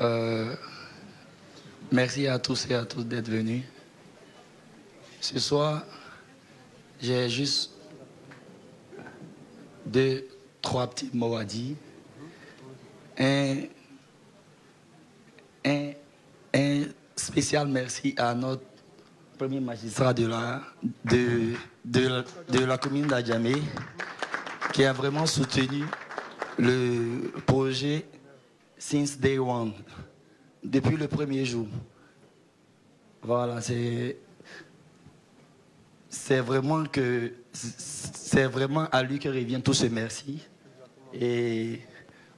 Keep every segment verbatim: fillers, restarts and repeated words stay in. Euh, merci à tous et à toutes d'être venus. Ce soir, j'ai juste deux, trois petits mots à dire. Un, un, un spécial merci à notre premier magistrat de la, de, de la, de la commune d'Adjamé, qui a vraiment soutenu le projet since day one, depuis le premier jour. Voilà, c'est c'est vraiment que c'est vraiment à lui que revient tout ce merci. Et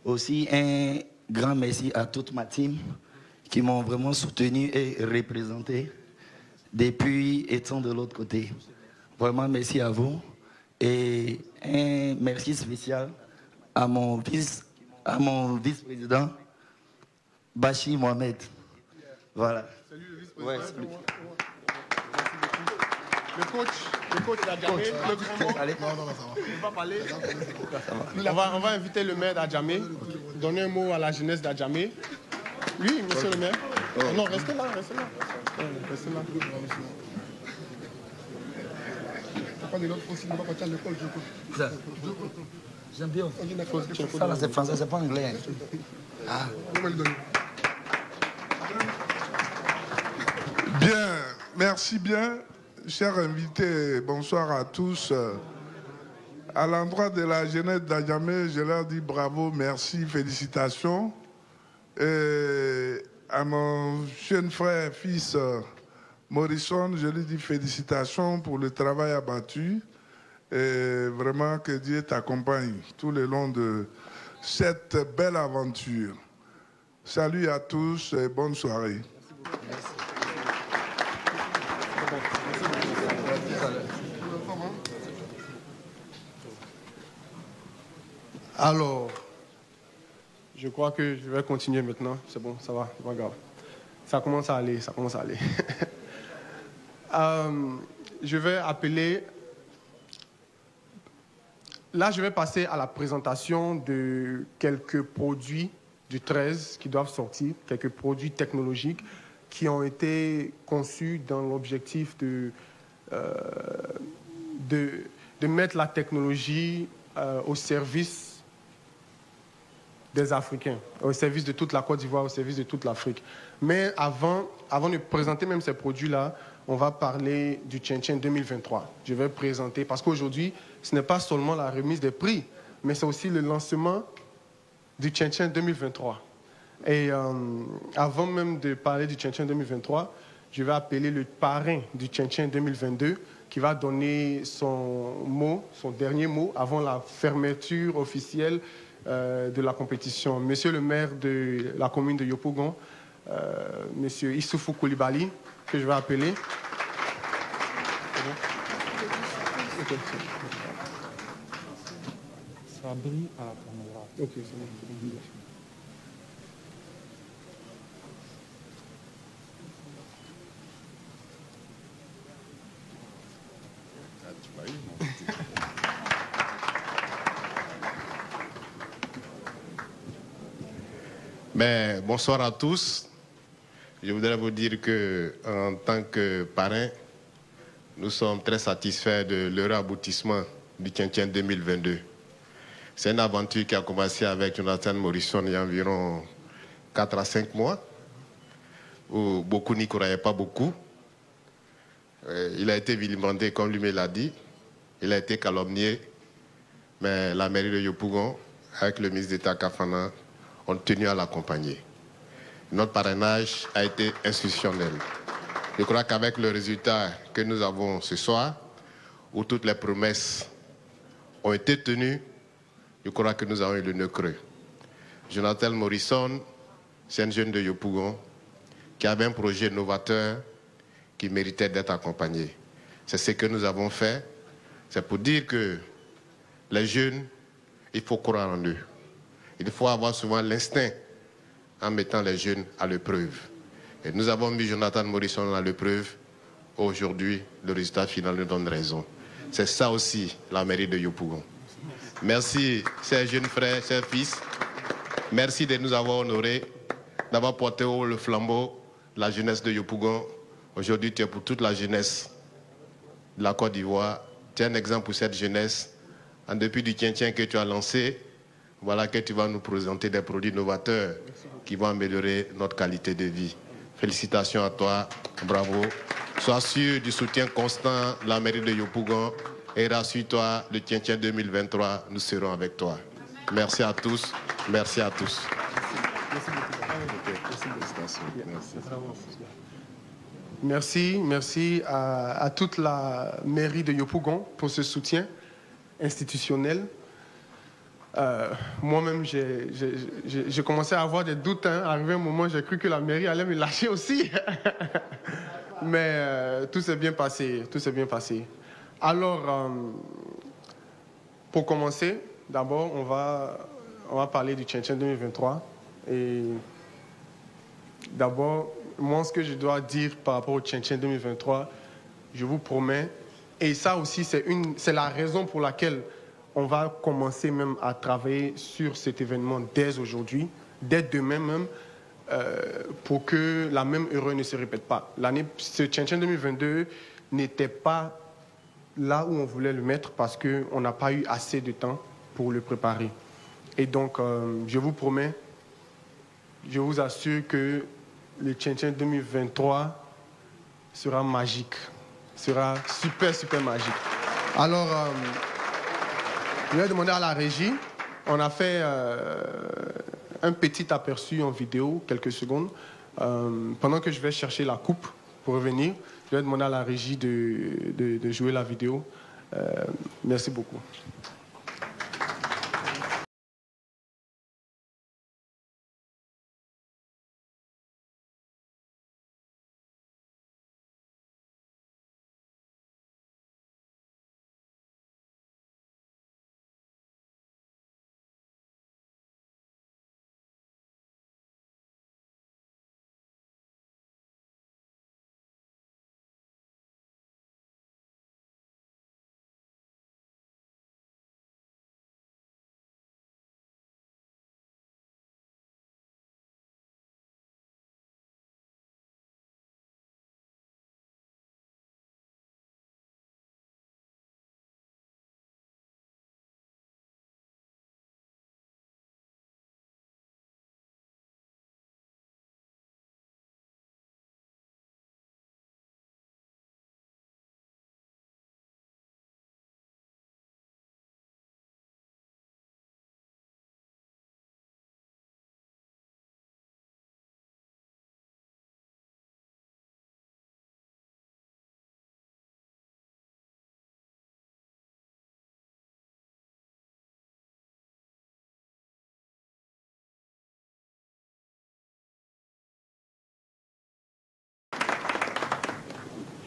aussi un grand merci à toute ma team qui m'ont vraiment soutenu et représenté depuis étant de l'autre côté. Vraiment merci à vous. Et un merci spécial à mon vice, à mon vice-président, Bachi Mohamed. Voilà. Salut le vice-président. Ouais, salut. Le coach, le coach d'Adjamé, le grand mot. Non, non, non, ça va. On va parler. On va, on va inviter le maire d'Adjamé, okay. Donner un mot à la jeunesse d'Adjamé. Oui, monsieur okay. le maire. Oh. Non, restez là, restez là. Restez là. J'aime bien. Ça là c'est français, c'est pas anglais. Ah. Bien, merci bien, chers invités. Bonsoir à tous. À l'endroit de la jeunesse d'Adjamé, je leur dis bravo, merci, félicitations. Et à mon jeune frère, fils Morrison, je lui dis félicitations pour le travail abattu. Et vraiment que Dieu t'accompagne tout le long de cette belle aventure. Salut à tous et bonne soirée. Merci. Alors, je crois que je vais continuer maintenant. C'est bon, ça va, regarde. Ça commence à aller, ça commence à aller. euh, je vais appeler... Là, je vais passer à la présentation de quelques produits du treize qui doivent sortir, quelques produits technologiques qui ont été conçus dans l'objectif de, euh, de, de mettre la technologie euh, au service des Africains, au service de toute la Côte d'Ivoire, au service de toute l'Afrique. Mais avant, avant de présenter même ces produits-là, on va parler du Tchin-Tchin deux mille vingt-trois. Je vais présenter, parce qu'aujourd'hui, ce n'est pas seulement la remise des prix, mais c'est aussi le lancement du Tchin-Tchin deux mille vingt-trois. Et euh, avant même de parler du Tchin-Tchin deux mille vingt-trois, je vais appeler le parrain du Tchin-Tchin deux mille vingt-deux, qui va donner son mot, son dernier mot, avant la fermeture officielle euh, de la compétition. Monsieur le maire de la commune de Yopougon, euh, monsieur Issoufou Koulibaly, que je vais appeler. Ça brille à la caméra. Ok, c'est bon. Mais bonsoir à tous. Je voudrais vous dire que, en tant que parrain, nous sommes très satisfaits de leur aboutissement du Tchin-Tchin deux mille vingt-deux. C'est une aventure qui a commencé avec Jonathan Morrison il y a environ quatre à cinq mois, où beaucoup n'y croyaient pas beaucoup. Il a été vilipendé, comme lui-même l'a dit. Il a été calomnié. Mais la mairie de Yopougon, avec le ministre d'État Kafana, ont tenu à l'accompagner. Notre parrainage a été institutionnel. Je crois qu'avec le résultat que nous avons ce soir, où toutes les promesses ont été tenues, je crois que nous avons eu le nœud creux. Jonathan Morrison, c'est un jeune de Yopougon qui avait un projet novateur qui méritait d'être accompagné. C'est ce que nous avons fait. C'est pour dire que les jeunes, il faut croire en eux. Il faut avoir souvent l'instinct en mettant les jeunes à l'épreuve. Et nous avons mis Jonathan Morrison à l'épreuve. Aujourd'hui, le résultat final nous donne raison. C'est ça aussi la mairie de Yopougon. Merci, chers jeunes frères, chers fils. Merci de nous avoir honorés. d'avoir porté haut le flambeau de la jeunesse de Yopougon. Aujourd'hui, tu es pour toute la jeunesse de la Côte d'Ivoire. Tu es un exemple pour cette jeunesse. En dépit du tchin-tchin que tu as lancé, voilà que tu vas nous présenter des produits novateurs qui vont améliorer notre qualité de vie. Félicitations à toi, bravo. Sois sûr du soutien constant de la mairie de Yopougon et rassure-toi, le tchin-tchin deux mille vingt-trois, nous serons avec toi. Merci à tous, merci à tous. Merci, merci à, à toute la mairie de Yopougon pour ce soutien institutionnel. Euh, Moi-même, j'ai commencé à avoir des doutes. Hein. Arrivé un moment, j'ai cru que la mairie allait me lâcher aussi. Mais euh, tout s'est bien passé, tout s'est bien passé. Alors, euh, pour commencer, d'abord, on va, on va parler du Tchin-Tchin deux mille vingt-trois. Et d'abord, moi, ce que je dois dire par rapport au Tchin-Tchin deux mille vingt-trois, je vous promets, et ça aussi, c'est la raison pour laquelle on va commencer même à travailler sur cet événement dès aujourd'hui, dès demain même, euh, pour que la même erreur ne se répète pas. L'année, ce Tchin-Tchin deux mille vingt-deux n'était pas là où on voulait le mettre parce qu'on n'a pas eu assez de temps pour le préparer. Et donc, euh, je vous promets, je vous assure que le Tchin-Tchin deux mille vingt-trois sera magique, sera super, super magique. Alors, euh, je vais demander à la régie, on a fait euh, un petit aperçu en vidéo, quelques secondes. Euh, pendant que je vais chercher la coupe pour revenir, je vais demander à la régie de, de, de jouer la vidéo. Euh, merci beaucoup.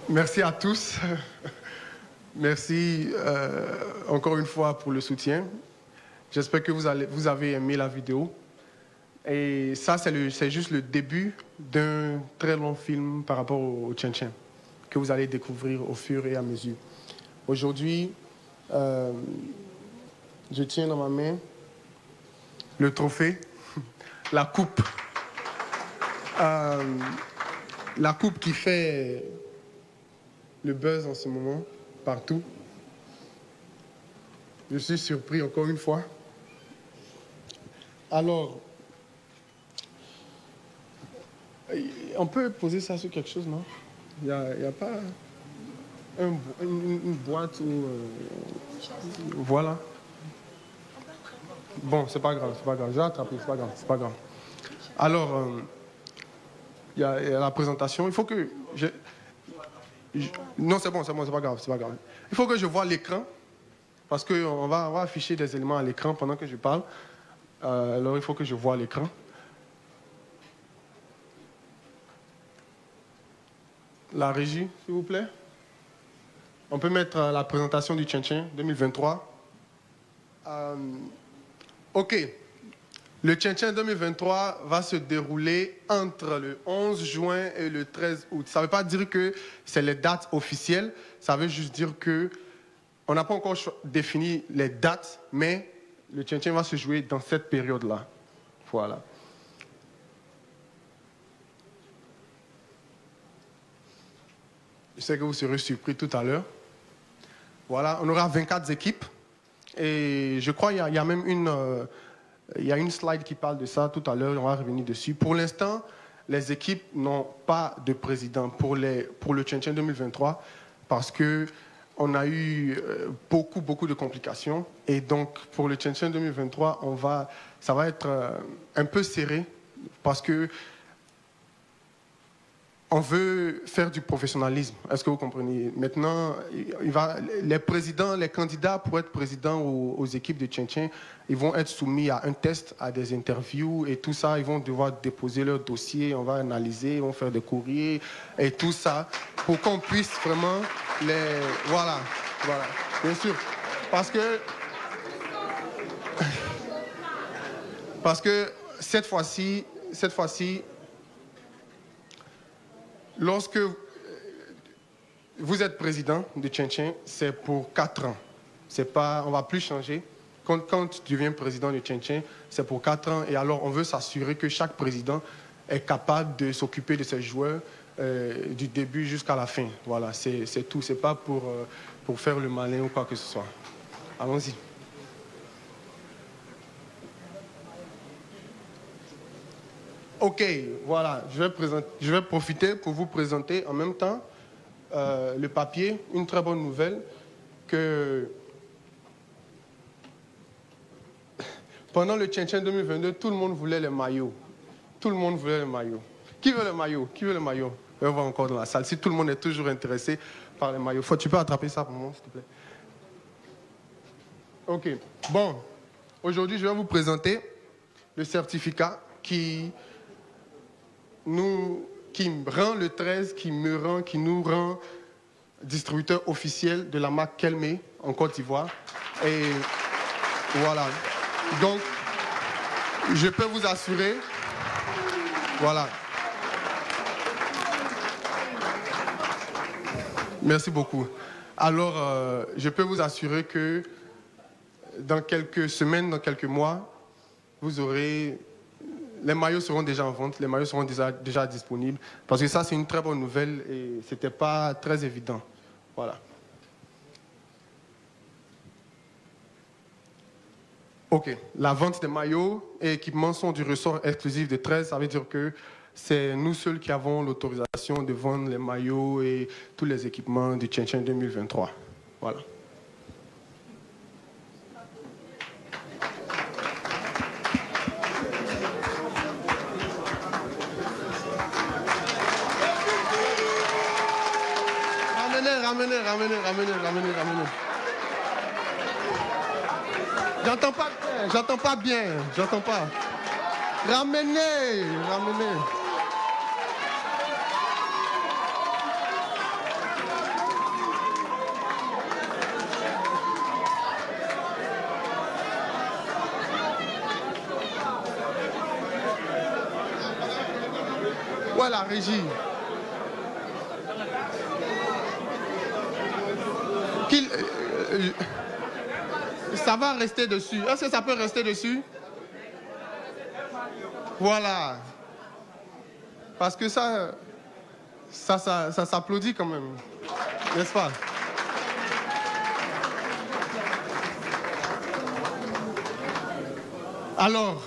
Merci à tous. Merci euh, encore une fois pour le soutien. J'espère que vous, allez, vous avez aimé la vidéo. Et ça, c'est juste le début d'un très long film par rapport au, au Tchin-Tchin que vous allez découvrir au fur et à mesure. Aujourd'hui, euh, je tiens dans ma main le trophée, la coupe. Euh, la coupe qui fait le buzz en ce moment, partout. Je suis surpris encore une fois. Alors, on peut poser ça sur quelque chose, non? Il n'y a, y a pas un, une, une boîte ou... Euh, voilà. Bon, c'est pas grave, c'est pas grave. J'ai attrapé, c'est pas grave, c'est pas grave. Alors, il euh, y, y a la présentation. Il faut que... Je, Je... Non, c'est bon, c'est bon, c'est pas grave, c'est pas grave. Il faut que je voie l'écran, parce qu'on va, on va afficher des éléments à l'écran pendant que je parle. Euh, alors, il faut que je voie l'écran. La régie, s'il vous plaît. On peut mettre la présentation du Tchin-Tchin deux mille vingt-trois. Euh, OK. Le Tchin-Tchin deux mille vingt-trois va se dérouler entre le onze juin et le treize août. Ça ne veut pas dire que c'est les dates officielles, ça veut juste dire qu'on n'a pas encore défini les dates, mais le Tchin-Tchin va se jouer dans cette période-là. Voilà. sais que vous serez surpris tout à l'heure. Voilà, on aura vingt-quatre équipes. Et je crois qu'il y, y a même une, euh, il y a une slide qui parle de ça tout à l'heure. On va revenir dessus. Pour l'instant, les équipes n'ont pas de président pour, les, pour le Tchin-Tchin deux mille vingt-trois parce qu'on a eu beaucoup, beaucoup de complications. Et donc, pour le Tchin-Tchin deux mille vingt-trois, on va, ça va être un peu serré parce que on veut faire du professionnalisme. Est-ce que vous comprenez? Maintenant, il va, les présidents, les candidats pour être présidents aux, aux équipes de Tchin-Tchin, ils vont être soumis à un test, à des interviews et tout ça. Ils vont devoir déposer leur dossier, on va analyser, ils vont faire des courriers et tout ça pour qu'on puisse vraiment les... Voilà, voilà, bien sûr. Parce que... Parce que cette fois-ci, cette fois-ci, lorsque vous êtes président de Tchin-Tchin, c'est pour quatre ans. C'est pas, on ne va plus changer. Quand, quand tu deviens président de Tchin-Tchin, c'est pour quatre ans. Et alors, on veut s'assurer que chaque président est capable de s'occuper de ses joueurs euh, du début jusqu'à la fin. Voilà, c'est tout. Ce n'est pas pour, euh, pour faire le malin ou quoi que ce soit. Allons-y. OK, voilà, je vais, présenter, je vais profiter pour vous présenter en même temps euh, le papier, une très bonne nouvelle que pendant le Tchin-Tchin deux mille vingt-deux, tout le monde voulait les maillots. Tout le monde voulait les maillots. Qui veut le maillot? Qui veut le maillot? On va encore dans la salle. Si tout le monde est toujours intéressé par les maillots. Faut, tu peux attraper ça pour moi, s'il te plaît. OK, bon, aujourd'hui, je vais vous présenter le certificat qui... Nous, qui rend le treize, qui me rend, qui nous rend distributeur officiel de la marque Kelmé en Côte d'Ivoire. Et voilà. Donc, je peux vous assurer. Voilà. Merci beaucoup. Alors, euh, je peux vous assurer que dans quelques semaines, dans quelques mois, vous aurez... Les maillots seront déjà en vente, les maillots seront déjà, déjà disponibles. Parce que ça, c'est une très bonne nouvelle et ce n'était pas très évident. Voilà. OK. La vente des maillots et équipements sont du ressort exclusif de treize. Ça veut dire que c'est nous seuls qui avons l'autorisation de vendre les maillots et tous les équipements du Tchin-Tchin deux mille vingt-trois. Voilà. Ramenez, ramenez, ramenez, ramenez, ramenez. J'entends pas bien, j'entends pas bien, j'entends pas. Ramenez, ramenez. Voilà, Régie. Ça va rester dessus. Est-ce que ça peut rester dessus? Voilà. Parce que ça, ça, ça, ça s'applaudit quand même. N'est-ce pas? Alors,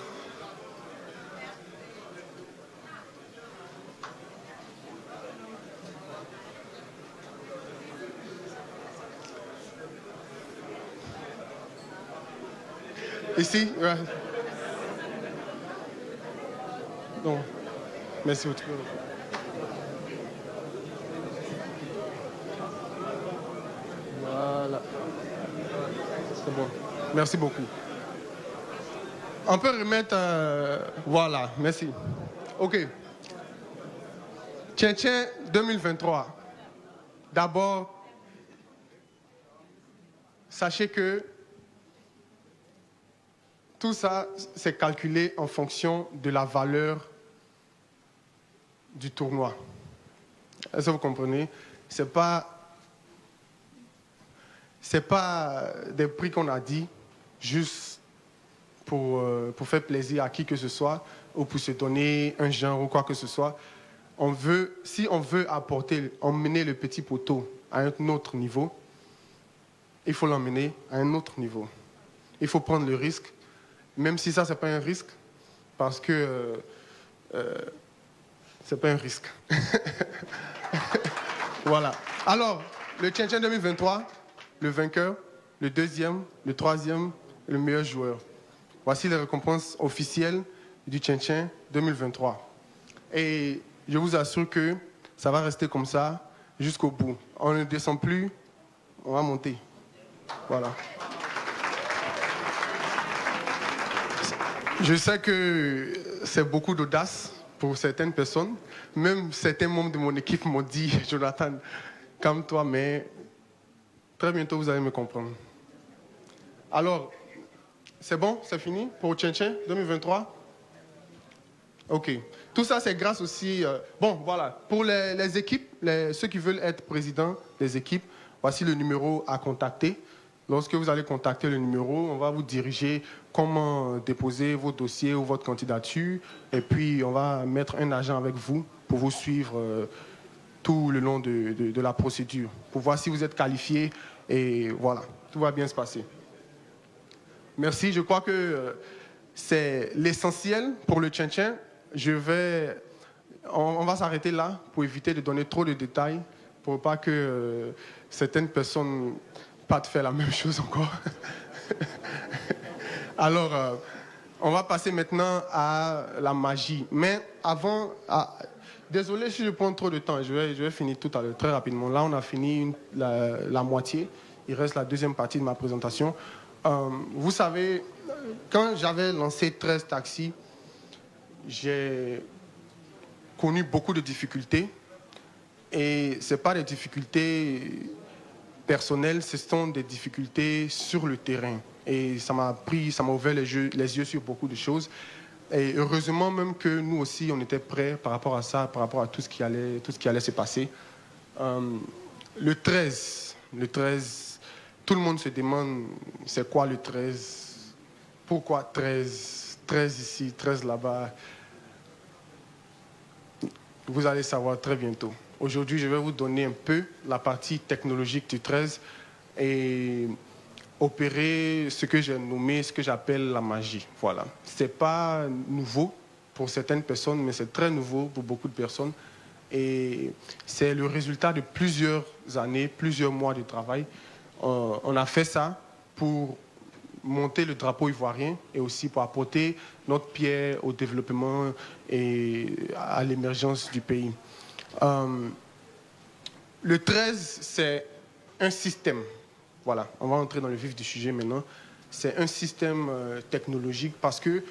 ici, ouais. Donc, merci beaucoup. Voilà. C'est bon. Merci beaucoup. On peut remettre... Euh, voilà, merci. OK. Tchin-Tchin deux mille vingt-trois. D'abord, sachez que tout ça, c'est calculé en fonction de la valeur du tournoi. Est-ce que vous comprenez? Ce n'est pas, c'est pas des prix qu'on a dit juste pour, euh, pour faire plaisir à qui que ce soit ou pour se donner un genre ou quoi que ce soit. on veut, si on veut apporter, emmener le petit poteau à un autre niveau, il faut l'emmener à un autre niveau. Il faut prendre le risque, même si ça, ce n'est pas un risque, parce que euh, euh, ce n'est pas un risque. Voilà. Alors, le Tchin-Tchin deux mille vingt-trois, le vainqueur, le deuxième, le troisième, le meilleur joueur. Voici les récompenses officielles du Tchin-Tchin deux mille vingt-trois. Et je vous assure que ça va rester comme ça jusqu'au bout. On ne descend plus, on va monter. Voilà. Je sais que c'est beaucoup d'audace pour certaines personnes. Même certains membres de mon équipe m'ont dit, Jonathan, calme-toi, mais très bientôt vous allez me comprendre. Alors, c'est bon, c'est fini pour Tchin-Tchin deux mille vingt-trois? Ok. Tout ça, c'est grâce aussi... Euh, bon, voilà, pour les, les équipes, les, ceux qui veulent être présidents des équipes, voici le numéro à contacter. Lorsque vous allez contacter le numéro, on va vous diriger comment déposer vos dossiers ou votre candidature. Et puis, on va mettre un agent avec vous pour vous suivre euh, tout le long de, de, de la procédure, pour voir si vous êtes qualifié. Et voilà, tout va bien se passer. Merci. Je crois que euh, c'est l'essentiel pour le Tchin-Tchin. Je vais... On, on va s'arrêter là pour éviter de donner trop de détails, pour pas que euh, certaines personnes... pas de faire la même chose encore. Alors, euh, on va passer maintenant à la magie. Mais avant... À... Désolé si je prends trop de temps. Je vais, je vais finir tout à l'heure, très rapidement. Là, on a fini une, la, la moitié. Il reste la deuxième partie de ma présentation. Euh, vous savez, quand j'avais lancé treize taxis, j'ai connu beaucoup de difficultés. Et ce n'est pas des difficultés... personnel, ce sont des difficultés sur le terrain. Et ça m'a pris, ça m'a ouvert les yeux, les yeux sur beaucoup de choses. Et heureusement même que nous aussi, on était prêts par rapport à ça, par rapport à tout ce qui allait, tout ce qui allait se passer. Euh, le treize, le treize, tout le monde se demande, c'est quoi le treize? Pourquoi treize? treize ici, treize là-bas. Vous allez savoir très bientôt. Aujourd'hui, je vais vous donner un peu la partie technologique du treize et opérer ce que j'ai nommé, ce que j'appelle la magie. Voilà. Ce n'est pas nouveau pour certaines personnes, mais c'est très nouveau pour beaucoup de personnes. Et c'est le résultat de plusieurs années, plusieurs mois de travail. Euh, on a fait ça pour monter le drapeau ivoirien et aussi pour apporter notre pierre au développement et à l'émergence du pays. Euh, le treize, c'est un système. Voilà, on va entrer dans le vif du sujet maintenant. C'est un système euh, technologique parce que,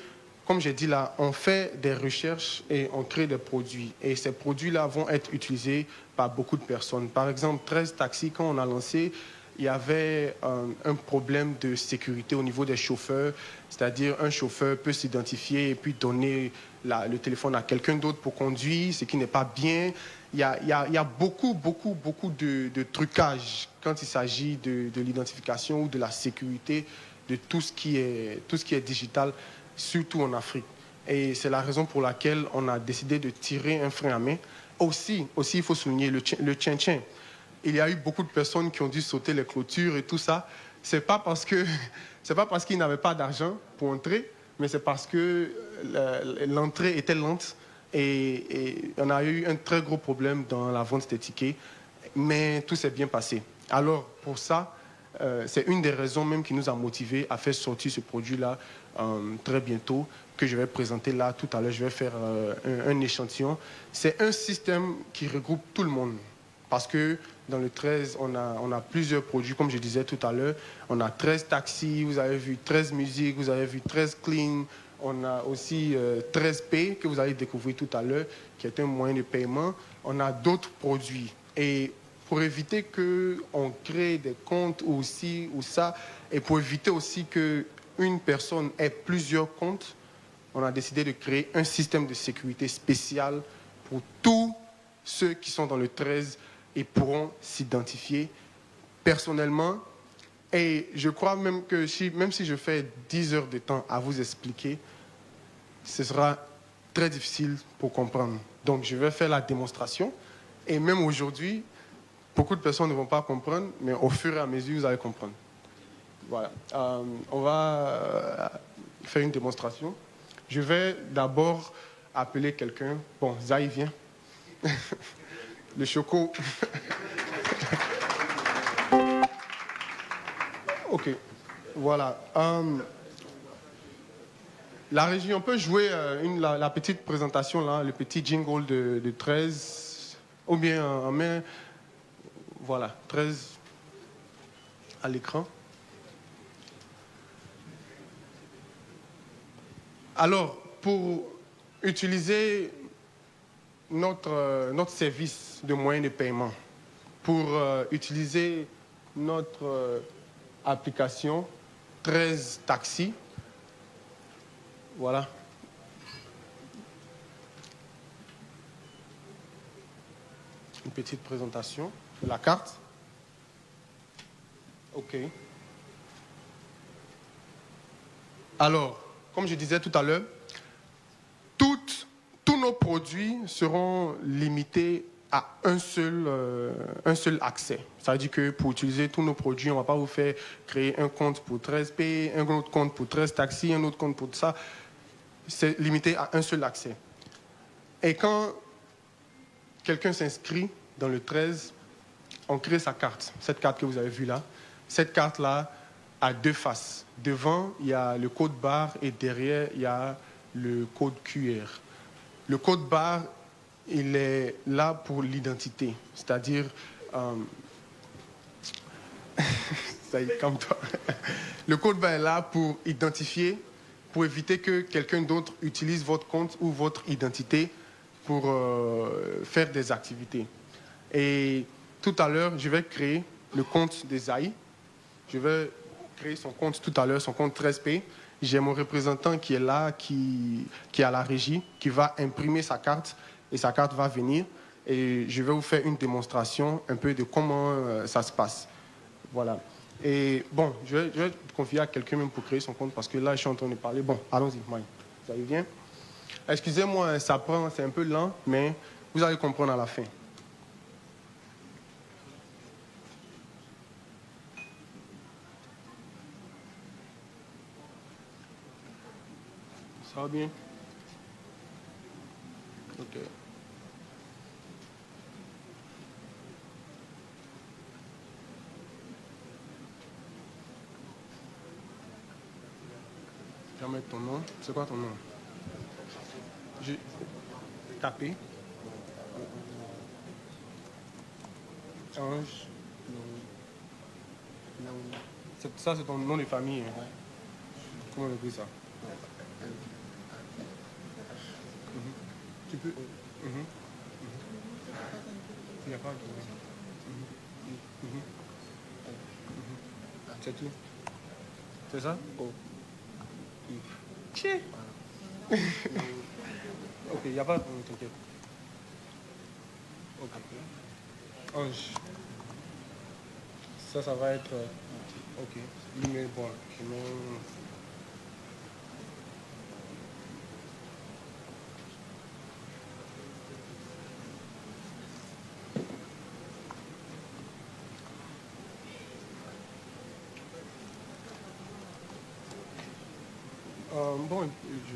comme j'ai dit là, on fait des recherches et on crée des produits. Et ces produits-là vont être utilisés par beaucoup de personnes. Par exemple, treize taxis, quand on a lancé, il y avait euh, un problème de sécurité au niveau des chauffeurs. C'est-à-dire, un chauffeur peut s'identifier et puis donner... La, le téléphone à quelqu'un d'autre pour conduire, ce qui n'est pas bien. Il y a, il y a, il y a beaucoup, beaucoup, beaucoup de, de trucage quand il s'agit de, de l'identification ou de la sécurité de tout ce qui est, tout ce qui est digital, surtout en Afrique. Et c'est la raison pour laquelle on a décidé de tirer un frein à main. Aussi, aussi il faut souligner le Tchin-Tchin. Il y a eu beaucoup de personnes qui ont dû sauter les clôtures et tout ça. Ce n'est pas parce que, c'est pas parce qu'ils n'avaient pas d'argent pour entrer, mais c'est parce que l'entrée était lente et, et on a eu un très gros problème dans la vente des tickets, mais tout s'est bien passé. Alors pour ça, euh, c'est une des raisons même qui nous a motivés à faire sortir ce produit-là euh, très bientôt, que je vais présenter là tout à l'heure. Je vais faire euh, un, un échantillon. C'est un système qui regroupe tout le monde parce que dans le treize, on a, on a plusieurs produits, comme je disais tout à l'heure. On a treize taxis, vous avez vu treize musiques, vous avez vu treize clean. On a aussi euh, treize P que vous allez découvrir tout à l'heure, qui est un moyen de paiement. On a d'autres produits. Et pour éviter qu'on crée des comptes ou ci ou ça, et pour éviter aussi qu'une personne ait plusieurs comptes, on a décidé de créer un système de sécurité spécial pour tous ceux qui sont dans le treize et pourront s'identifier personnellement. Et je crois même que si, même si je fais dix heures de temps à vous expliquer, ce sera très difficile pour comprendre. Donc je vais faire la démonstration. Et même aujourd'hui, beaucoup de personnes ne vont pas comprendre, mais au fur et à mesure, vous allez comprendre. Voilà. Euh, on va faire une démonstration. Je vais d'abord appeler quelqu'un. Bon, Zaï, viens. Le choco. OK. Voilà. Euh, la régie, on peut jouer une, la, la petite présentation, là, le petit jingle de, de treize. Ou bien, on met, voilà, treize à l'écran. Alors, pour utiliser notre, euh, notre service de moyens de paiement, pour euh, utiliser notre euh, application treize taxis, voilà. Une petite présentation de la carte. OK. Alors, comme je disais tout à l'heure, tous nos produits seront limités à un seul, euh, un seul accès. Ça veut dire que pour utiliser tous nos produits, on ne va pas vous faire créer un compte pour treize P, un autre compte pour treize taxis, un autre compte pour ça. C'est limité à un seul accès. Et quand quelqu'un s'inscrit dans le treize, on crée sa carte. Cette carte que vous avez vue là, cette carte-là, à deux faces. Devant, il y a le code barre et derrière, il y a le code Q R. Le code barre, il est là pour l'identité. C'est-à-dire... Euh... Ça y est, calme toi. Le code barre est là pour identifier, pour éviter que quelqu'un d'autre utilise votre compte ou votre identité pour euh, faire des activités. Et tout à l'heure, je vais créer le compte de Zaï. Je vais... créer son compte tout à l'heure, son compte treize P. J'ai mon représentant qui est là, qui, qui est à la régie, qui va imprimer sa carte et sa carte va venir. Et je vais vous faire une démonstration un peu de comment euh, ça se passe. Voilà. Et bon, je vais, je vais confier à quelqu'un même pour créer son compte parce que là, je suis en train de parler. Bon, allons-y, Maï. Vous allez bien? Excusez-moi, ça prend, c'est un peu lent, mais vous allez comprendre à la fin. Ça va bien? OK. Je vais mettre ton nom. C'est quoi ton nom? Je... Tapé. Ange. Ça, c'est ton nom de famille. Hein? Comment on écrit ça? Tu peux... Mm-hmm. Mm-hmm. Il n'y a pas de... Mm-hmm. Mm-hmm. C'est tout. C'est ça? Oh. Tchè. OK, il n'y a pas de... T'inquiète. OK. Ange. Ça, ça va être... OK. L'email, bon. Euh, bon, je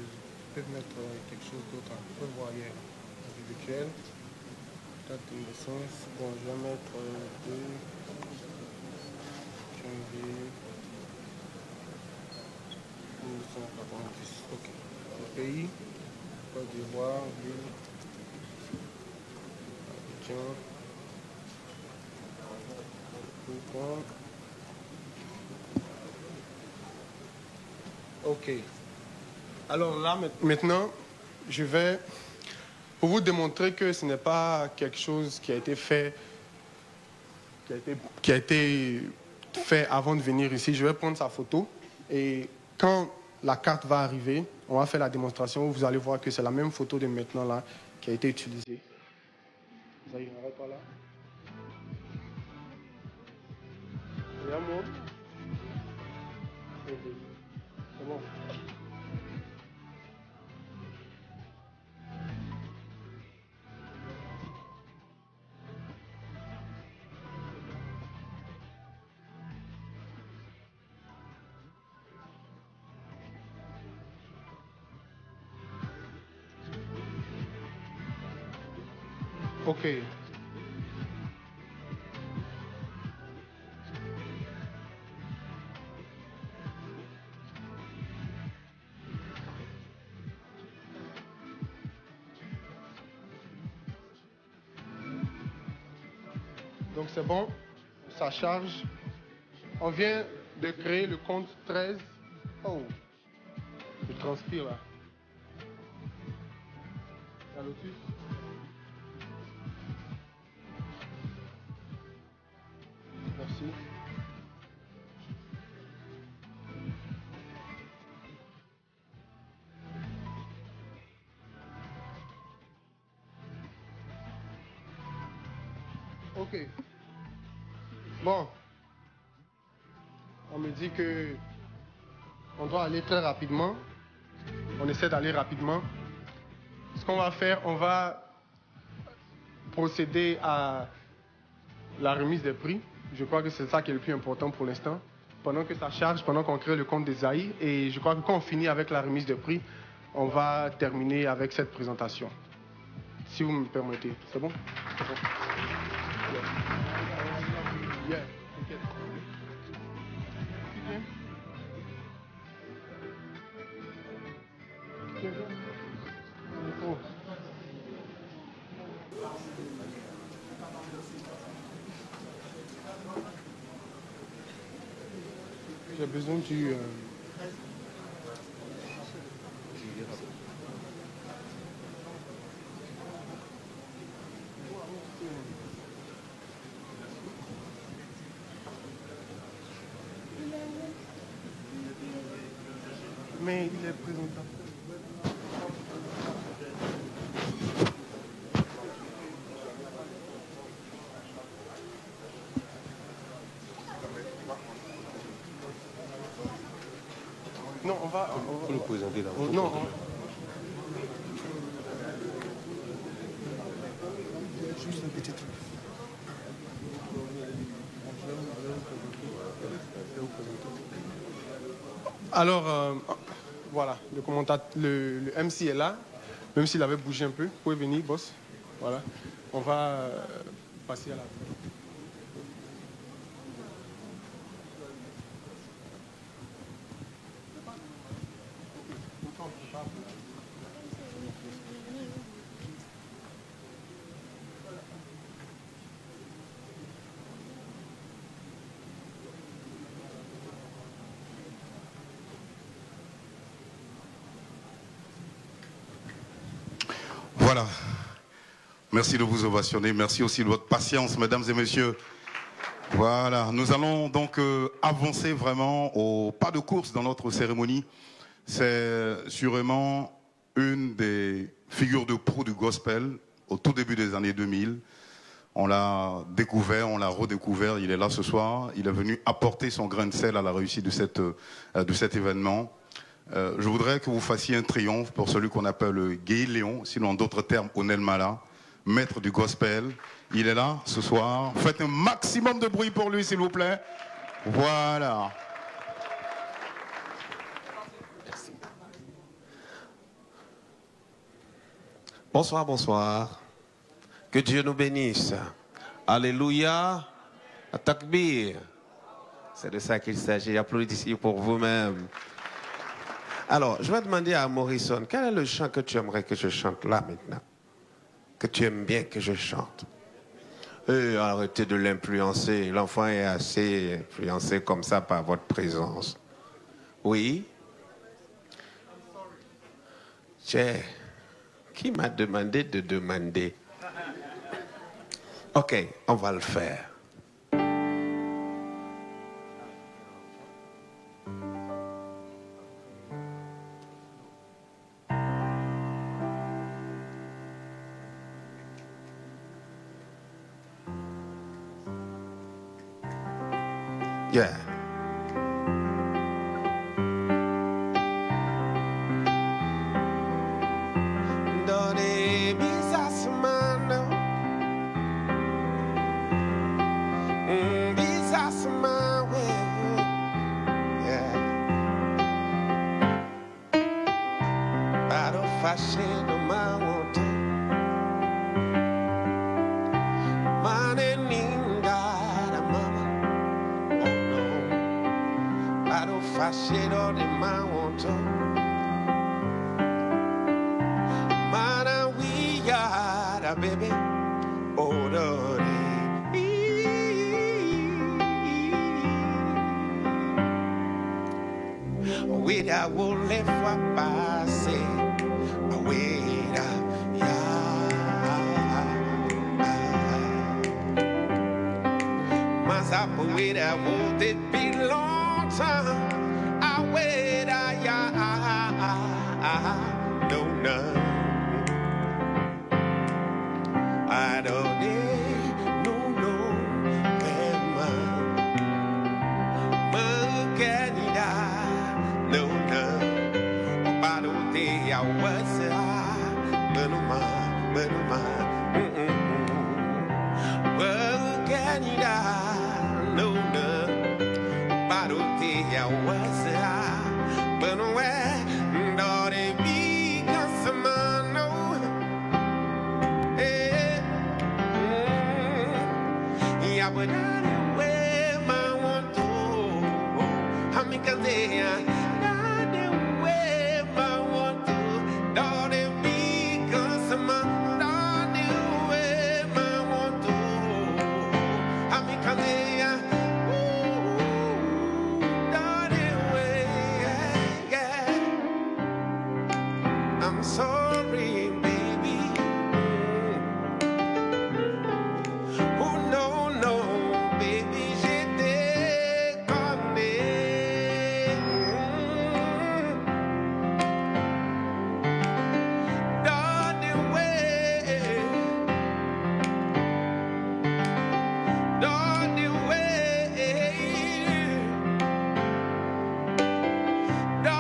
peux mettre quelque chose d'autre. On peut voir hier. Individuel. Date de naissance. Bon, je vais mettre deux janvier mille neuf cent quatre-vingt-dix. OK. Le pays. Côte d'Ivoire. Ville. Abidjan. Pourquoi? OK. Alors là, maintenant, je vais pour vous démontrer que ce n'est pas quelque chose qui a été fait, qui a été, qui a été fait avant de venir ici. Je vais prendre sa photo et quand la carte va arriver, on va faire la démonstration. Vous allez voir que c'est la même photo de maintenant là qui a été utilisée. Vous n'arrivez pas là? C'est bon. Ok. Donc c'est bon, ça charge. On vient de créer le compte treize. Oh, je transpire là. Salut. Merci. Ok. Bon. On me dit que on doit aller très rapidement. On essaie d'aller rapidement. Ce qu'on va faire, on va procéder à la remise des prix. Je crois que c'est ça qui est le plus important pour l'instant. Pendant que ça charge, pendant qu'on crée le compte des A I, et je crois que quand on finit avec la remise des prix, on va terminer avec cette présentation. Si vous me permettez. C'est bon? C'est bon. Yeah. Yeah. J'ai besoin du... Euh... Mais il est présentable. Non, on va... On va le présenter là. Non, on... Juste un petit truc. Alors, euh, voilà, le commentateur, le, le M C est là, même s'il avait bougé un peu. Vous pouvez venir, boss. Voilà, on va passer à la... Voilà. Merci de vous ovationner. Merci aussi de votre patience, mesdames et messieurs. Voilà. Nous allons donc euh, avancer vraiment au pas de course dans notre cérémonie. C'est sûrement une des figures de proue du gospel au tout début des années deux mille. On l'a découvert, on l'a redécouvert. Il est là ce soir. Il est venu apporter son grain de sel à la réussite de, cette, euh, de cet événement. Euh, je voudrais que vous fassiez un triomphe pour celui qu'on appelle Guy Léon, sinon en d'autres termes Onel Mala, maître du gospel. Il est là ce soir. Faites un maximum de bruit pour lui, s'il vous plaît. Voilà. Merci. Bonsoir, bonsoir. Que Dieu nous bénisse. Alléluia. Takbir. C'est de ça qu'il s'agit. Applaudissez pour vous-même. Alors, je vais demander à Morrison, quel est le chant que tu aimerais que je chante là maintenant? Que tu aimes bien que je chante? Et arrêtez de l'influencer. L'enfant est assez influencé comme ça par votre présence. Oui? Tiens, qui m'a demandé de demander? Ok, on va le faire. Yeah. Pas de fâcher de ma honte. shade on the mountain. Mana we are baby, oh Lord. We that will live for passing, we that yeah. Mas up we that would it be long time. I know none. I don't need no no man. Man can die, no none. But don't they I was I, man oh man, man oh man. Man can die, no none. But don't they I was I. But where do they be customer no? Hey, yeah, but I don't wear my one too. How many can they? I don't wear my one too. Do they be customer? Do they wear my one too? How many can they? Sorry, baby. Oh no, no, baby, j'étais comme des. Don't away, don't away, don't.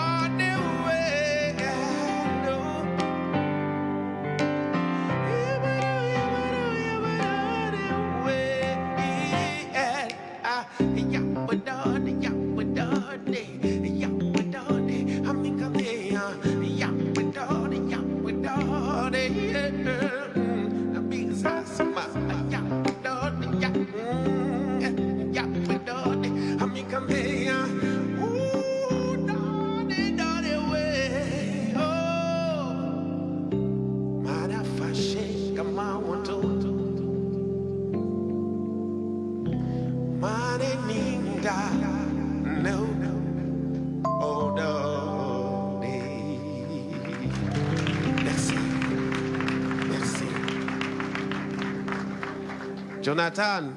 Jonathan,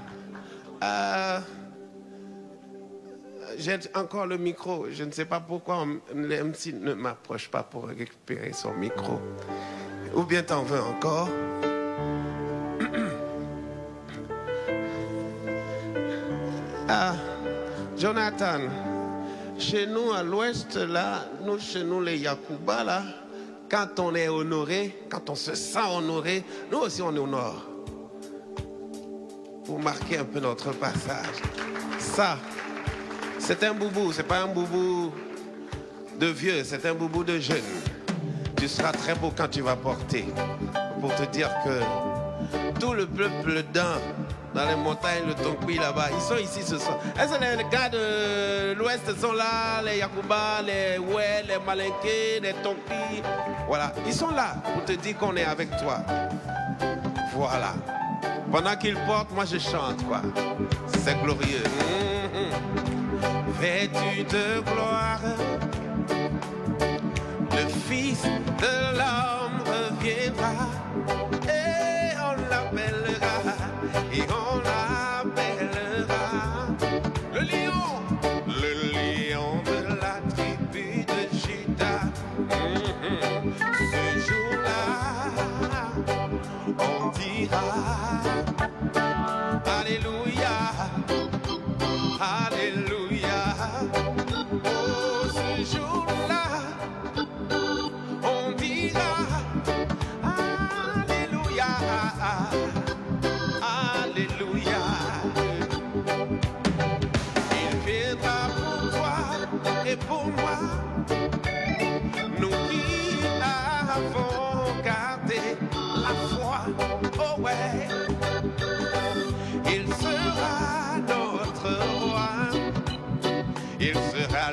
euh, j'ai encore le micro. Je ne sais pas pourquoi l'M C ne m'approche pas pour récupérer son micro. Ou bien t'en veux encore? Ah, Jonathan, chez nous à l'ouest, là, nous, chez nous les Yakuba, là, quand on est honoré, quand on se sent honoré, nous aussi on est honore. Pour marquer un peu notre passage. Ça, c'est un boubou, c'est pas un boubou de vieux, c'est un boubou de jeune. Tu seras très beau quand tu vas porter. Pour te dire que tout le peuple d'un, dans les montagnes, le Tonkwi là-bas, ils sont ici ce soir. Est-ce que les gars de l'Ouest sont là, les Yakuba, les Ouel, les Malinké, les Tonkwi? Voilà, ils sont là pour te dire qu'on est avec toi. Voilà. Pendant qu'il porte, moi je chante, quoi. C'est glorieux. Mm-hmm. Vêtu de gloire, le Fils de l'homme reviendra. Et on l'appellera, et on l'appellera. Le lion, le lion de la tribu de Juda. Mm-hmm. Ce jour-là, on dira.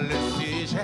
Le sujet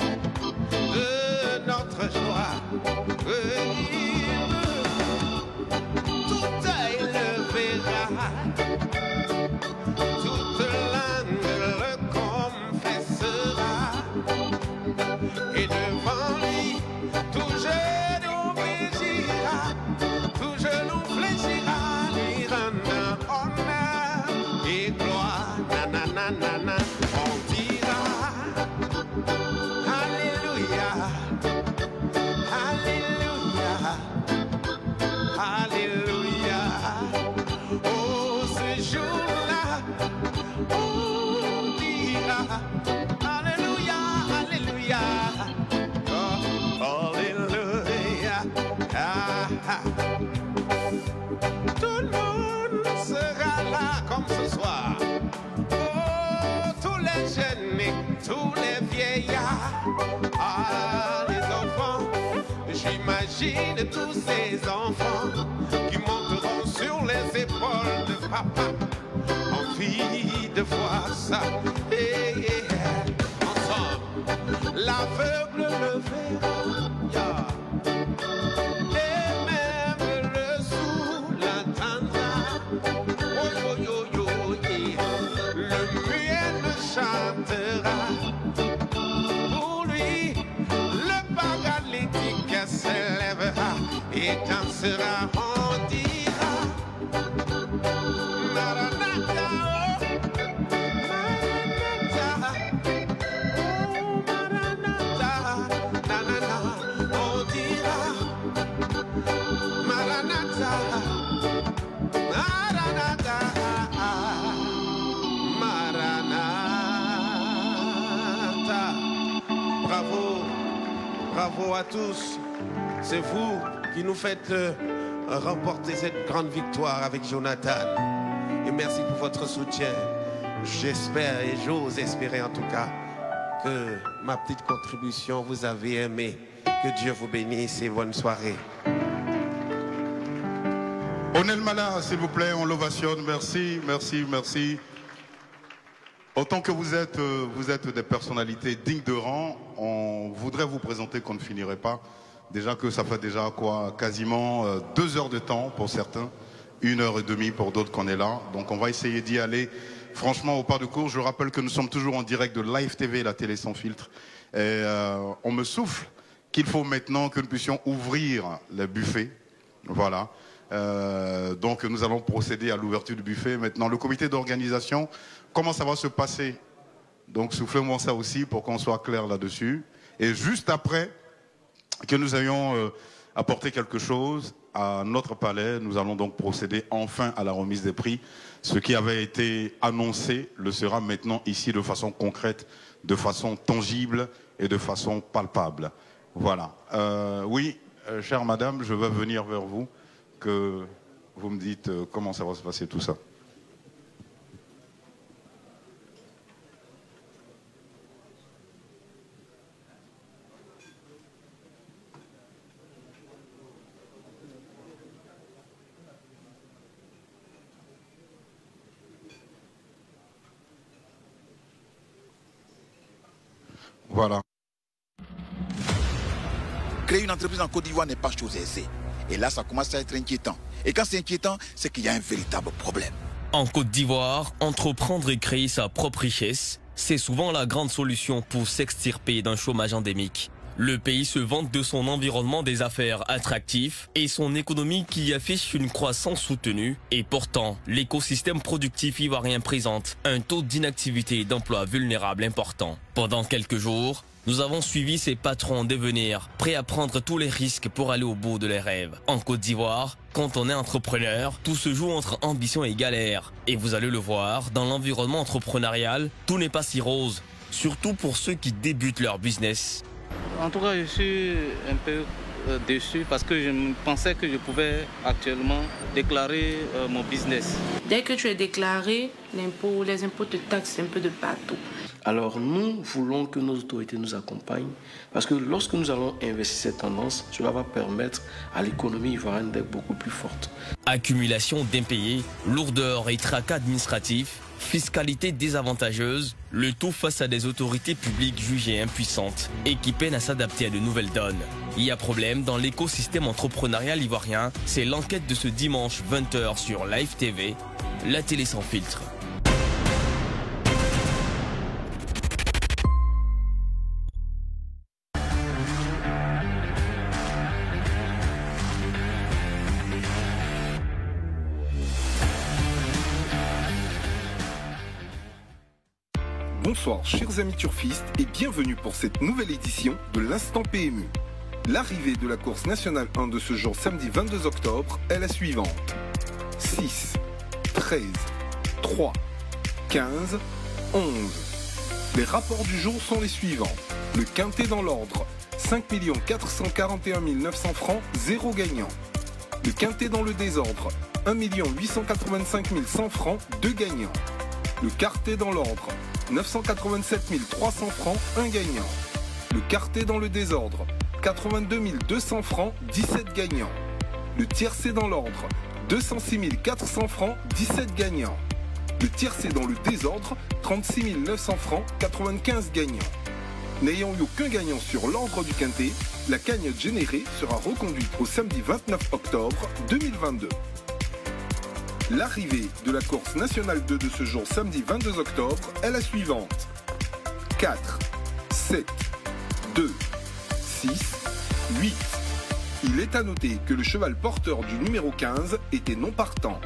J'imagine tous ces enfants qui monteront sur les épaules de papa. Envie de voir ça. Hey, hey, hey. Ensemble, l'aveugle le verra. Yeah. Et même le sourd l'entendra. Oh, yo, yo, yo, yeah. Le muet le chantera. Et dansera, on dira Maranatha, oh Maranatha, nanana, on dira Maranatha, Maranatha, Maranatha. Bravo, bravo à tous, c'est vous qui nous faites euh, remporter cette grande victoire avec Jonathan. Et merci pour votre soutien. J'espère et j'ose espérer en tout cas que ma petite contribution vous avez aimé. Que Dieu vous bénisse et bonne soirée. Onel Mala, s'il vous plaît, on l'ovationne. Merci, merci, merci. Autant que vous êtes, euh, vous êtes des personnalités dignes de rang, on voudrait vous présenter qu'on ne finirait pas. Déjà que ça fait déjà quoi, quasiment deux heures de temps pour certains, une heure et demie pour d'autres qu'on est là. Donc on va essayer d'y aller franchement au pas de course. Je rappelle que nous sommes toujours en direct de Live T V, la télé sans filtre. Et euh, on me souffle qu'il faut maintenant que nous puissions ouvrir le buffet. Voilà. Euh, donc nous allons procéder à l'ouverture du buffet. Maintenant, le comité d'organisation, comment ça va se passer? Donc soufflez-moi ça aussi pour qu'on soit clair là-dessus. Et juste après que nous ayons euh, apporté quelque chose à notre palais, nous allons donc procéder enfin à la remise des prix. Ce qui avait été annoncé le sera maintenant ici de façon concrète, de façon tangible et de façon palpable. Voilà. Euh, oui, euh, chère madame, je vais venir vers vous, que vous me dites euh, comment ça va se passer tout ça. Voilà. Créer une entreprise en Côte d'Ivoire n'est pas chose aisée. Et là, ça commence à être inquiétant. Et quand c'est inquiétant, c'est qu'il y a un véritable problème. En Côte d'Ivoire, entreprendre et créer sa propre richesse, c'est souvent la grande solution pour s'extirper d'un chômage endémique. Le pays se vante de son environnement des affaires attractif et son économie qui affiche une croissance soutenue. Et pourtant, l'écosystème productif ivoirien présente un taux d'inactivité et d'emploi vulnérable important. Pendant quelques jours, nous avons suivi ces patrons devenir prêts à prendre tous les risques pour aller au bout de leurs rêves. En Côte d'Ivoire, quand on est entrepreneur, tout se joue entre ambition et galère. Et vous allez le voir, dans l'environnement entrepreneurial, tout n'est pas si rose, surtout pour ceux qui débutent leur business. En tout cas, je suis un peu déçu parce que je pensais que je pouvais actuellement déclarer mon business. Dès que tu es déclaré, l'impôt, les impôts te taxent un peu de partout. Alors nous voulons que nos autorités nous accompagnent parce que lorsque nous allons investir cette tendance, cela va permettre à l'économie ivoirienne d'être beaucoup plus forte. Accumulation d'impayés, lourdeur et tracas administratifs, fiscalité désavantageuse, le tout face à des autorités publiques jugées impuissantes et qui peinent à s'adapter à de nouvelles donnes. Il y a problème dans l'écosystème entrepreneurial ivoirien, c'est l'enquête de ce dimanche vingt heures sur Live T V, la télé sans filtre. Bonsoir chers amis turfistes et bienvenue pour cette nouvelle édition de l'Instant P M U. L'arrivée de la course nationale un de ce jour samedi vingt-deux octobre est la suivante. six, treize, trois, quinze, onze. Les rapports du jour sont les suivants. Le quintet dans l'ordre, cinq millions quatre cent quarante et un mille neuf cents francs, zéro gagnant. Le quintet dans le désordre, un million huit cent quatre-vingt-cinq mille cent francs, deux gagnants. Le quartet dans l'ordre, neuf cent quatre-vingt-sept mille trois cents francs, un gagnant. Le quartet dans le désordre, quatre-vingt-deux mille deux cents francs, dix-sept gagnants. Le tiercé dans l'ordre, deux cent six mille quatre cents francs, dix-sept gagnants. Le tiercé dans le désordre, trente-six mille neuf cents francs, quatre-vingt-quinze gagnants. N'ayant eu aucun gagnant sur l'ordre du quintet, la cagnotte générée sera reconduite au samedi vingt-neuf octobre deux mille vingt-deux. L'arrivée de la course nationale deux de ce jour samedi vingt-deux octobre est la suivante. quatre, sept, deux, six, huit. Il est à noter que le cheval porteur du numéro quinze était non partant.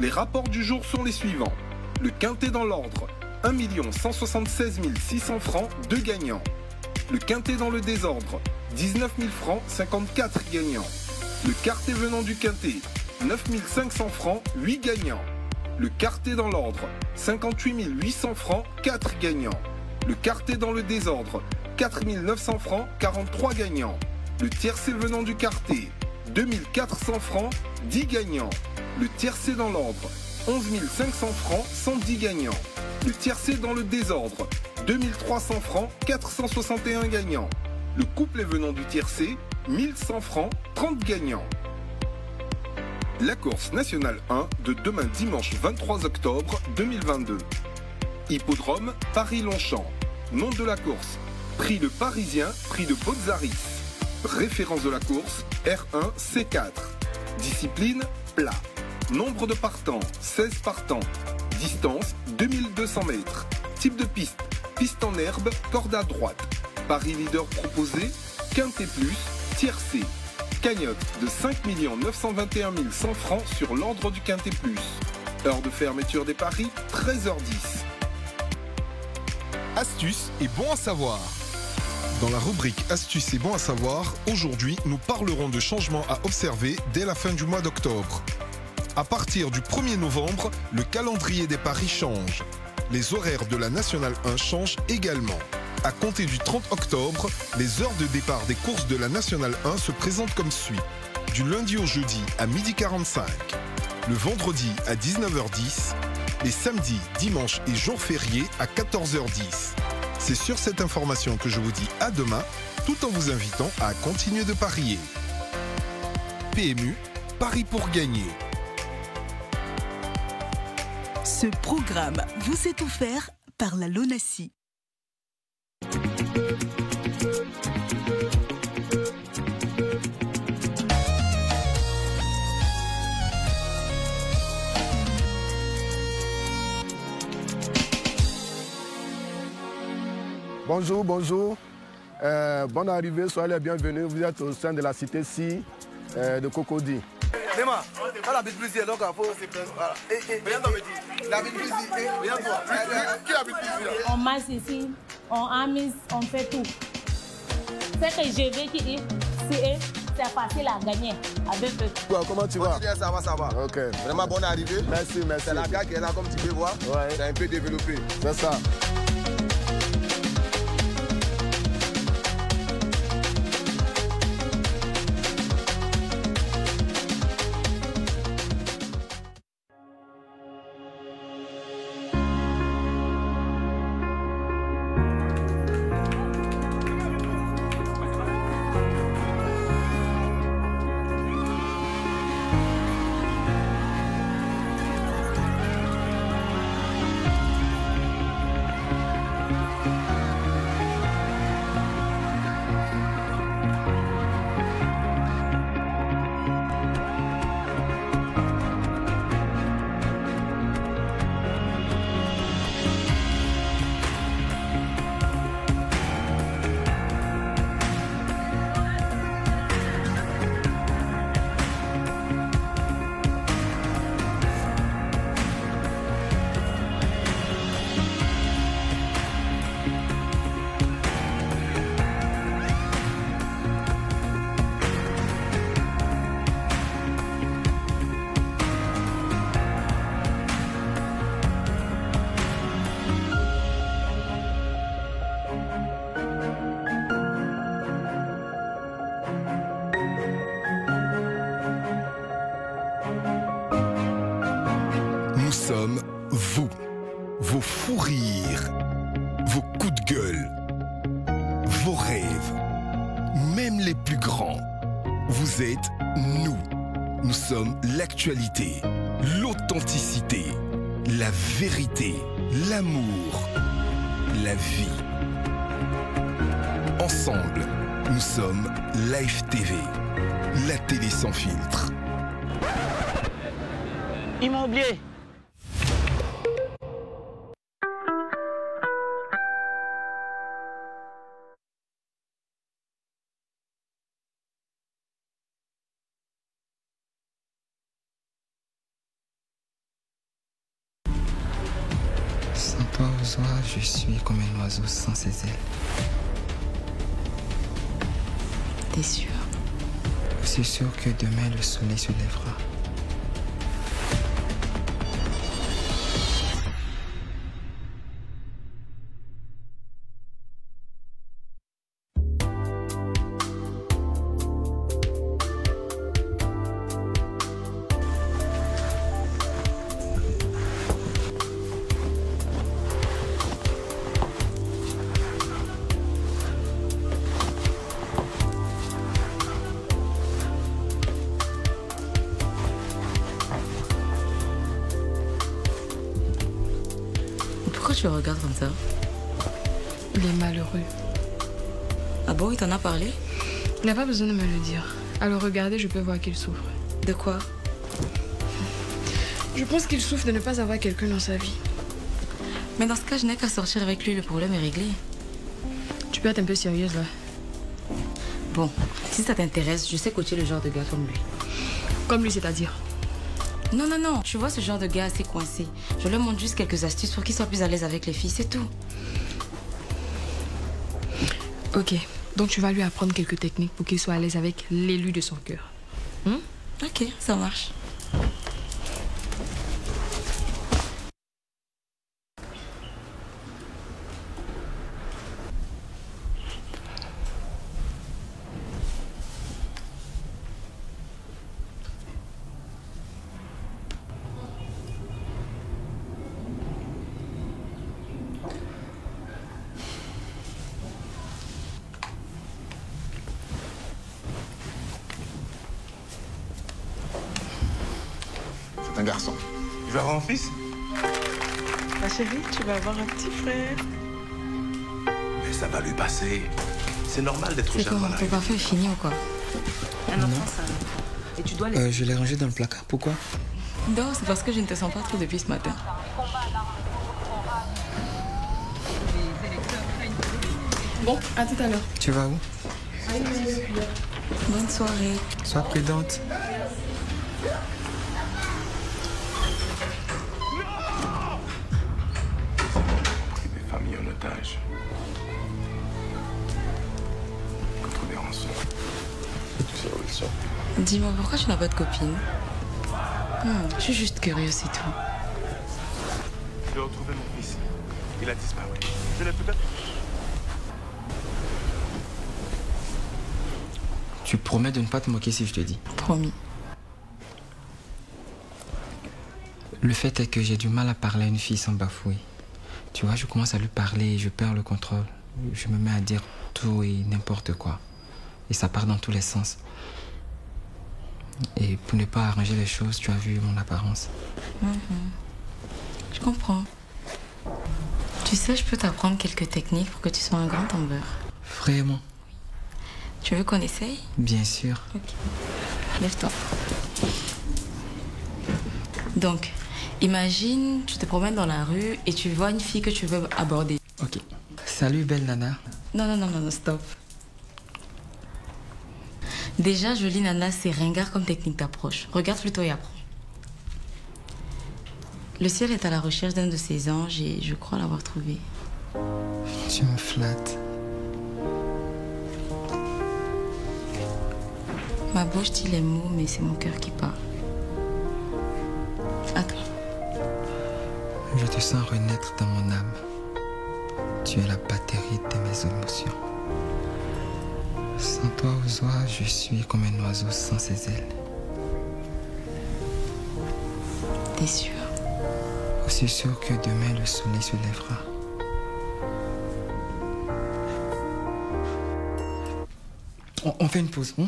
Les rapports du jour sont les suivants. Le quintet dans l'ordre, un million cent soixante-seize mille six cents francs, deux gagnants. Le quintet dans le désordre, dix-neuf mille francs, cinquante-quatre gagnants. Le quartet venant du quintet, neuf mille cinq cents francs, huit gagnants. Le quartet dans l'ordre, cinquante-huit mille huit cents francs, quatre gagnants. Le quartet dans le désordre, quatre mille neuf cents francs, quarante-trois gagnants. Le tiercé venant du quartet, deux mille quatre cents francs, dix gagnants. Le tiercé dans l'ordre, onze mille cinq cents francs, cent dix gagnants. Le tiercé dans le désordre, deux mille trois cents francs, quatre cent soixante et un gagnants. Le couplet venant du tiercé, mille cent francs, trente gagnants. La course nationale un de demain dimanche vingt-trois octobre deux mille vingt-deux. Hippodrome Paris-Longchamp. Nom de la course, prix de Parisien, prix de Botzaris. Référence de la course, R un C quatre. Discipline, plat. Nombre de partants, seize partants. Distance, deux mille deux cents mètres. Type de piste, piste en herbe, corde à droite. Pari leader proposé, quintet plus, tiercé. Cagnotte de cinq millions neuf cent vingt et un mille cent francs sur l'ordre du quintet plus. Heure de fermeture des paris, treize heures dix. Astuces et bon à savoir. Dans la rubrique Astuces et bon à savoir, aujourd'hui nous parlerons de changements à observer dès la fin du mois d'octobre. À partir du premier novembre, le calendrier des paris change. Les horaires de la Nationale un changent également. À compter du trente octobre, les heures de départ des courses de la Nationale un se présentent comme suit. Du lundi au jeudi à midi quarante-cinq, le vendredi à dix-neuf heures dix, les samedis, dimanches et jours fériés à quatorze heures dix. C'est sur cette information que je vous dis à demain, tout en vous invitant à continuer de parier. P M U, Paris pour gagner. Ce programme vous est offert par la LONACI. Bonjour, bonjour. Euh, bonne arrivée, soyez les bienvenus. Vous êtes au sein de la cité-ci euh, de Cocody. Néma, elle habite plus ici, donc il faut se plaindre. Regarde-toi, petit. Elle habite plus ici. Regarde-toi. Qui habite plus ici? On marche ici, on amise, on fait tout. Ce que je veux qu'il y ait, c'est facile à gagner avec eux. Comment tu vas? Ça va, ça va. Ok. Vraiment bonne arrivée. Merci, merci. C'est la gare qui est là, comme tu peux voir. Ouais. C'est un peu développé. C'est ça. Nous sommes vous, vos fous rires, vos coups de gueule, vos rêves, même les plus grands. Vous êtes nous. Nous sommes l'actualité, l'authenticité, la vérité, l'amour, la vie. Ensemble, nous sommes Live T V, la télé sans filtre. Ils m'ont oublié. Je suis comme un oiseau sans ses ailes. T'es sûr? C'est sûr que demain le soleil se lèvera. Je regarde comme ça. Il est malheureux. Ah bon, il t'en a parlé? Il n'a pas besoin de me le dire. Alors regardez, je peux voir qu'il souffre. De quoi? Je pense qu'il souffre de ne pas avoir quelqu'un dans sa vie. Mais dans ce cas, je n'ai qu'à sortir avec lui, le problème est réglé. Tu peux être un peu sérieuse là. Bon, si ça t'intéresse, je sais coacher le genre de gars comme lui. Comme lui, c'est-à-dire? Non, non, non. Tu vois ce genre de gars assez coincé. Je leur montre juste quelques astuces pour qu'ils soient plus à l'aise avec les filles, c'est tout. Ok, donc tu vas lui apprendre quelques techniques pour qu'il soit à l'aise avec l'élu de son cœur. Hmm? Ok, ça marche. Garçon. Tu vas avoir un fils? Ma chérie, tu vas avoir un petit frère. Mais ça va lui passer. C'est normal d'être jeune. Ton parfum est fini ou quoi? Un enfant, ça... Et tu dois les... Euh, je l'ai rangé dans le placard. Pourquoi? Non, c'est parce que je ne te sens pas trop depuis ce matin. Bon, à tout à l'heure. Tu vas où? Bonne soirée. Sois prudente. Dis-moi, pourquoi tu n'as pas de copine? hmm, Je suis juste curieux, c'est tout. J'ai retrouvé mon fils. Il a disparu. Je l'ai peut-être... Tu promets de ne pas te moquer si je te dis? Promis. Le fait est que j'ai du mal à parler à une fille sans bafouer. Tu vois, je commence à lui parler et je perds le contrôle. Je me mets à dire tout et n'importe quoi. Et ça part dans tous les sens. Et pour ne pas arranger les choses, tu as vu mon apparence. Mmh. Je comprends. Tu sais, je peux t'apprendre quelques techniques pour que tu sois un grand tombeur. Vraiment? Tu veux qu'on essaye? Bien sûr. Ok. Lève-toi. Donc, imagine, tu te promènes dans la rue et tu vois une fille que tu veux aborder. Ok. Salut, belle nana. Non, non, non, non, non, stop. Déjà, jolie nana, c'est ringard comme technique d'approche. Regarde plutôt et apprends. Le ciel est à la recherche d'un de ses anges et je crois l'avoir trouvé. Tu me flattes. Ma bouche dit les mots, mais c'est mon cœur qui parle. Attends. Je te sens renaître dans mon âme. Tu es la batterie de mes émotions. Sans toi, Ozoa, je suis comme un oiseau sans ses ailes. T'es sûr? C'est sûr que demain le soleil se lèvera. On, on fait une pause, hein?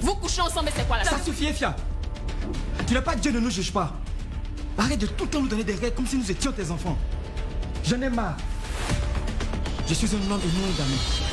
Vous couchez ensemble, c'est quoi la... Ça suffit, Efia. Tu n'as pas Dieu, ne nous juge pas. Arrête de tout le temps nous donner des règles comme si nous étions tes enfants. J'en ai marre. Je suis un homme et non une dame.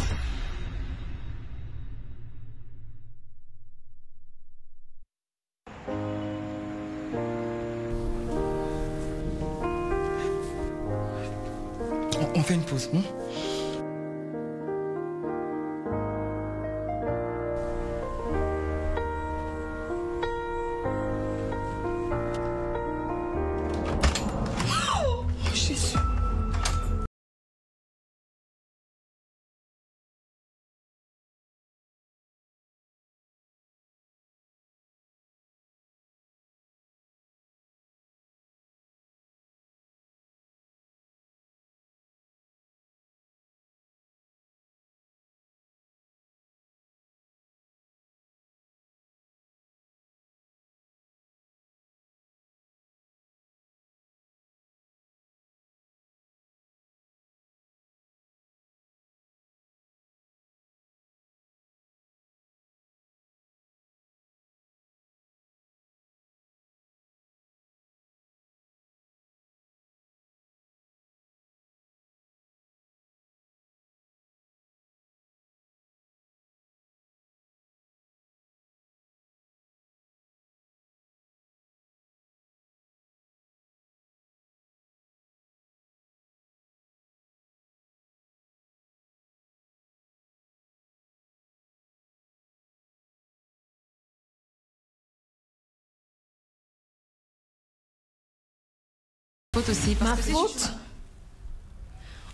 Aussi, ma faute?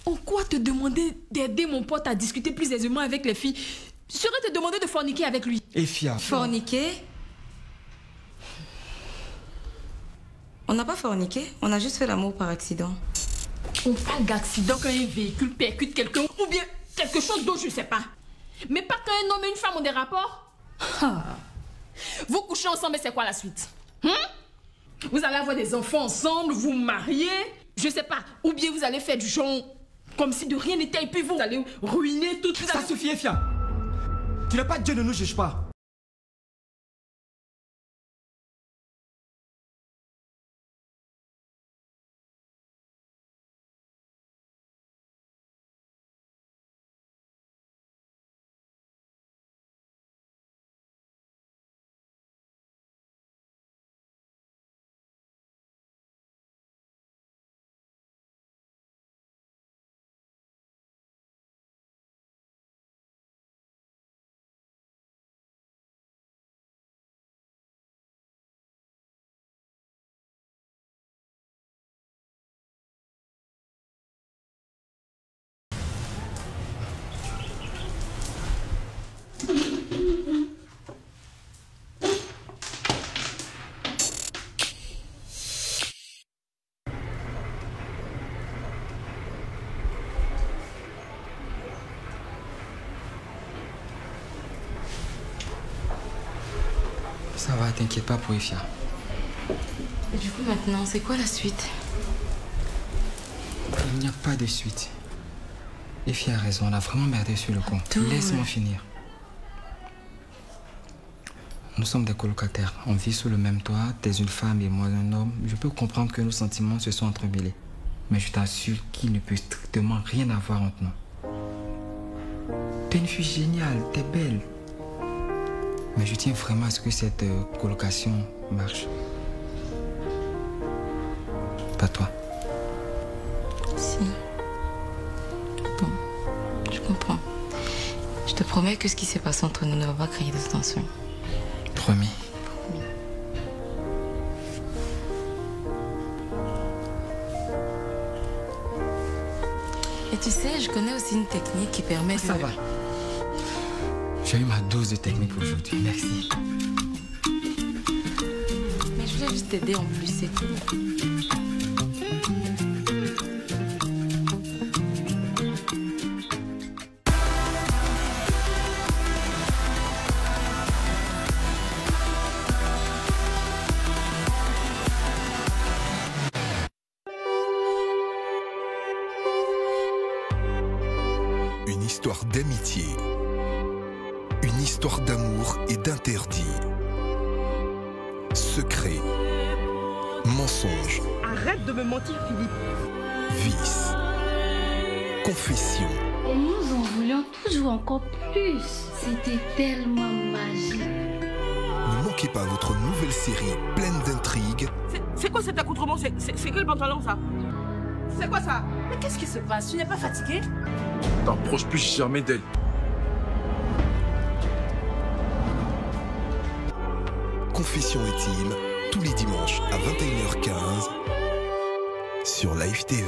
En quoi te demander d'aider mon pote à discuter plus aisément avec les filles serait te demander de forniquer avec lui? Effia. Forniquer? On n'a pas forniqué, on a juste fait l'amour par accident. On parle d'accident quand un véhicule percute quelqu'un ou bien quelque chose d'autre, je sais pas. Mais pas quand un homme et une femme ont des rapports. Ah. Vous couchez ensemble, c'est quoi la suite? Hum? Vous allez avoir des enfants ensemble, vous marier, je sais pas, ou bien vous allez faire du genre comme si de rien n'était et puis vous allez ruiner tout. Ça allez... suffit, Effia. Tu n'as pas Dieu, ne nous juge pas. Ça va, t'inquiète pas pour Effia. Et du coup maintenant, c'est quoi la suite? Il n'y a pas de suite. Effia a raison, on a vraiment merdé sur le con. Laisse-moi finir. Nous sommes des colocataires, on vit sous le même toit, t'es une femme et moi un homme. Je peux comprendre que nos sentiments se sont entremêlés. Mais je t'assure qu'il ne peut strictement rien avoir entre nous. T'es une fille géniale, t'es belle. Mais je tiens vraiment à ce que cette euh, colocation marche. Pas toi. Si. Bon, je comprends. Je te promets que ce qui s'est passé entre nous ne va pas créer de tension. Promis. Promis. Et tu sais, je connais aussi une technique qui permet oh, de... Ça va. J'ai eu ma dose de technique aujourd'hui. Merci. Mais je voulais juste t'aider en plus, c'est tout. D'amitié, une histoire d'amour et d'interdit, secret, mensonge, arrête de me mentir Philippe, vice, confession. Et nous en voulions toujours encore plus, c'était tellement magique. Ne manquez pas votre nouvelle série pleine d'intrigues. C'est quoi cet accoutrement? C'est quel pantalon ça? C'est quoi ça? Mais qu'est-ce qui se passe? Tu n'es pas fatigué? T'approches plus jamais d'elle. Confession intime, tous les dimanches à vingt et une heures quinze sur Live T V.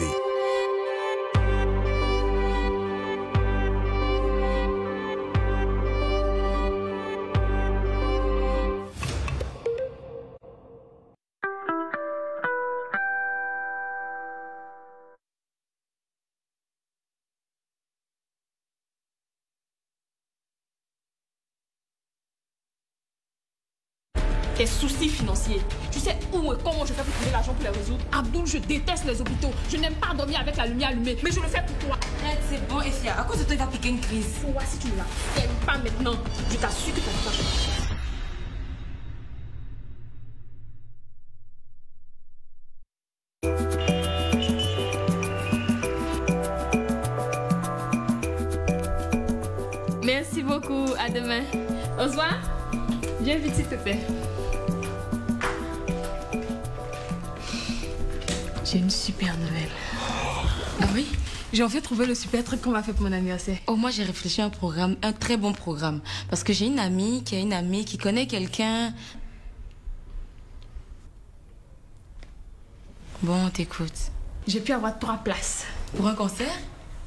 Des soucis financiers. Tu sais où et comment je fais pour trouver l'argent pour les résoudre? Abdoul, je déteste les hôpitaux. Je n'aime pas dormir avec la lumière allumée. Mais je le fais pour toi. Arrête, c'est bon, Effia. À cause de toi, il va piquer une crise. Toi, si tu ne la fermes pas maintenant, je t'assure que tu n'as pas changé. Merci beaucoup. À demain. Au revoir. Viens vite, s'il te plaît. J'ai une super nouvelle. Ah oui, j'ai enfin trouvé le super truc qu'on m'a fait pour mon anniversaire. Oh, moi j'ai réfléchi à un programme, un très bon programme. Parce que j'ai une amie qui a une amie qui connaît quelqu'un. Bon, on t'écoute. J'ai pu avoir trois places. Pour un concert?